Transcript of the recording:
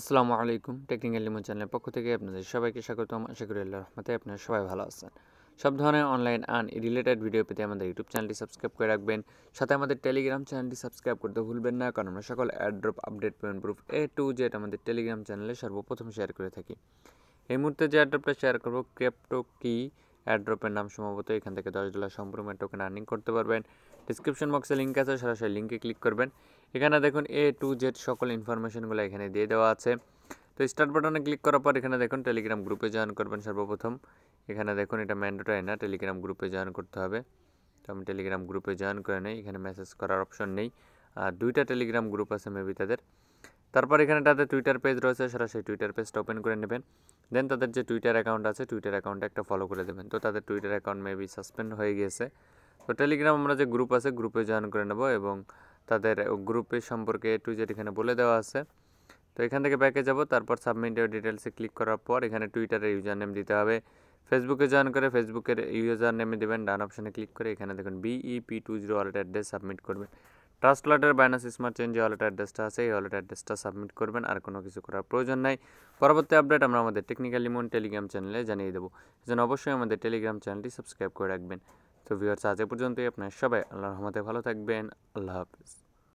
আসসালামু আলাইকুম, technical lemon চ্যানেলের পক্ষ থেকে আপনাদের সবাইকে স্বাগতম। আশা করি আল্লাহর রহমতে আপনারা সবাই ভালো আছেন। সব ধরনের অনলাইন আর্ন রিলেটেড ভিডিও পেতে আমাদের ইউটিউব চ্যানেলটি সাবস্ক্রাইব করে রাখবেন, সাথে আমাদের টেলিগ্রাম চ্যানেলটি সাবস্ক্রাইব করতে ভুলবেন না, কারণ আমরা সকল airdrop update payment proof A to Z আমাদের টেলিগ্রাম চ্যানেলে সর্বপ্রথম শেয়ার করে থাকি। এই মুহূর্তে যে অ্যাড্রপটা শেয়ার করবো ক্রিপ্টোকি অ্যাড্রপের নাম, সম্ভবত এখান থেকে $10 সম্পূর্ণ টোকেন আর্নিং করতে পারবেন। ডিসক্রিপশন বক্সে লিঙ্ক আছে, সরাসরি লিঙ্কে ক্লিক করবেন। এখানে দেখুন A to Z সকল ইনফরমেশনগুলো এখানে দিয়ে দেওয়া আছে। তো স্টার্ট বাটনে ক্লিক করার পর এখানে দেখুন টেলিগ্রাম গ্রুপে জয়েন করবেন সর্বপ্রথম। এখানে দেখুন এটা ম্যান্ডেটরি না, টেলিগ্রাম গ্রুপে জয়েন করতে হবে। তো আমি টেলিগ্রাম গ্রুপে জয়েন করে নেই, এখানে মেসেজ করার অপশন নেই। আর 2টা টেলিগ্রাম গ্রুপ আছে মেবি তাদের। তারপর এখানে তাদের টুইটার পেজ রয়েছে, সরাসরি টুইটার পেজটা ওপেন করে নেবেন। দেন তাদের যে টুইটার অ্যাকাউন্ট আছে, টুইটার অ্যাকাউন্টে একটা ফলো করে দেবেন। তো তাদের টুইটার অ্যাকাউন্ট মেবি সাসপেন্ড হয়ে গিয়েছে। তো টেলিগ্রাম আমরা যে গ্রুপ আছে গ্রুপে জয়েন করে নেব, এবং তাদের গ্রুপে সম্পর্কে A to Z এখানে বলে দেওয়া আছে। তো এখান থেকে ব্যাকে যাব, তারপর সাবমিট ইওর ডিটেলসে ক্লিক করার পর এখানে টুইটারের ইউজার নেম দিতে হবে। ফেসবুকে জয়েন করে ফেসবুকের ইউজার নেমে দেবেন, ডান অপশানে ক্লিক করে এখানে দেখুন BEP20 ওয়ালেট অ্যাড্রেস সাবমিট করবেন। ট্রাস্ট ওয়ালেটের বাইন্যান্স স্মার্ট চেইন যে ওয়ালেট অ্যাড্রেসটা আছে, এই ওয়ালেট অ্যাড্রেসটা সাবমিট করবেন, আর কোনো কিছু করার প্রয়োজন নাই। পরবর্তী আপডেট আমরা আমাদের টেকনিক্যাল লেমন টেলিগ্রাম চ্যানেলে জানিয়ে দেবো, এজন্য অবশ্যই আমাদের টেলিগ্রাম চ্যানেলটি সাবস্ক্রাইব করে রাখবেন। তো ভিউয়ার্স, আজ এ পর্যন্তই। আপনারা সবাই আল্লাহর রহমতে ভালো থাকবেন। আল্লাহ হাফিজ।